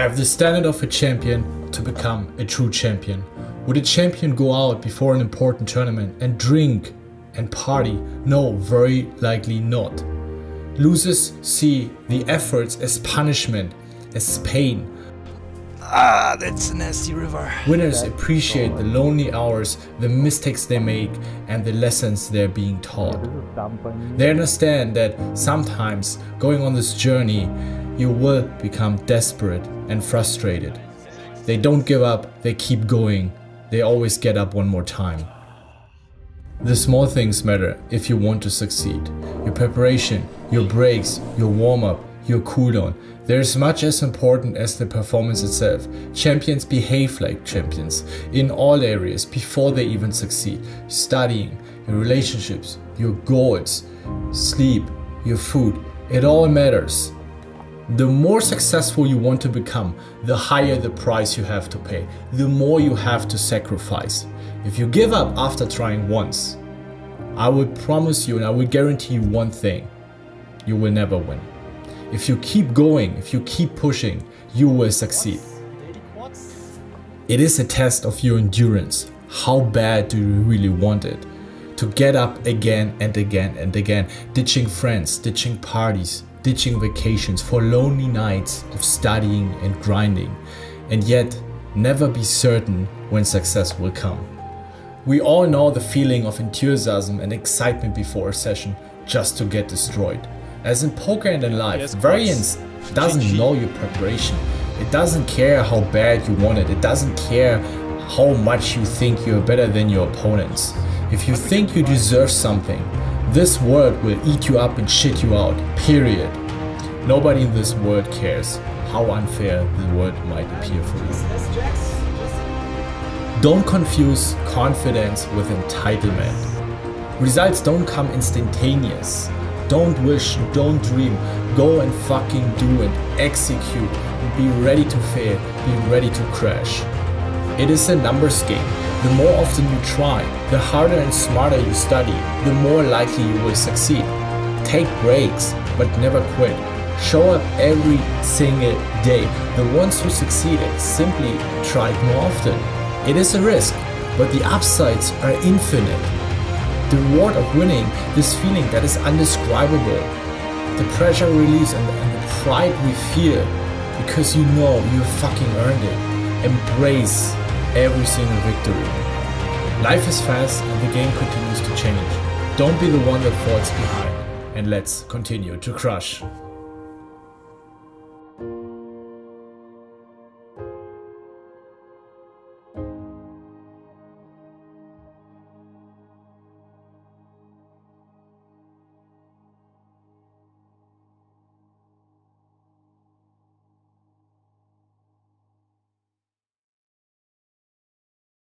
Have the standard of a champion to become a true champion. Would a champion go out before an important tournament and drink and party? No, very likely not. Losers see the efforts as punishment, as pain. Ah, that's a nasty river. Winners appreciate the lonely hours, the mistakes they make, and the lessons they're being taught. They understand that sometimes going on this journey, you will become desperate and frustrated. They don't give up, they keep going. They always get up one more time. The small things matter if you want to succeed. Your preparation, your breaks, your warm-up, your cooldown. They're as much as important as the performance itself. Champions behave like champions in all areas before they even succeed. Studying, your relationships, your goals, sleep, your food, it all matters. The more successful you want to become, the higher the price you have to pay, the more you have to sacrifice. If you give up after trying once, I would promise you and I will guarantee you one thing, you will never win. If you keep going, if you keep pushing, you will succeed. It is a test of your endurance. How bad do you really want it? To get up again and again and again, ditching friends, ditching parties, ditching vacations for lonely nights of studying and grinding, and yet never be certain when success will come. We all know the feeling of enthusiasm and excitement before a session just to get destroyed. As in poker and in life, variance doesn't know your preparation. It doesn't care how bad you want it. It doesn't care how much you think you're better than your opponents. If you think you deserve something, this world will eat you up and shit you out, period. Nobody in this world cares how unfair the world might appear for you. Don't confuse confidence with entitlement. Results don't come instantaneous. Don't wish, don't dream, go and fucking do it, execute, be ready to fail, be ready to crash. It is a numbers game. The more often you try, the harder and smarter you study, the more likely you will succeed. Take breaks, but never quit. Show up every single day. The ones who succeeded simply tried more often. It is a risk, but the upsides are infinite. The reward of winning, this feeling that is indescribable, the pressure release and the pride we feel, because you know you fucking earned it. Embrace every single victory. Life is fast and the game continues to change. Don't be the one that falls behind, and let's continue to crush.